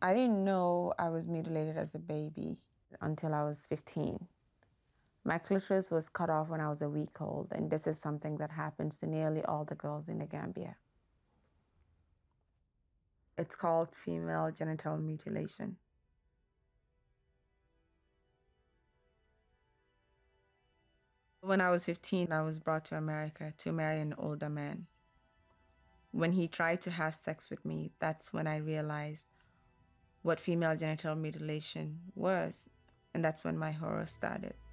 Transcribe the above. I didn't know I was mutilated as a baby until I was 15. My clitoris was cut off when I was a week old, and this is something that happens to nearly all the girls in the Gambia. It's called female genital mutilation. When I was 15, I was brought to America to marry an older man. When he tried to have sex with me, that's when I realized what female genital mutilation was, and that's when my horror started.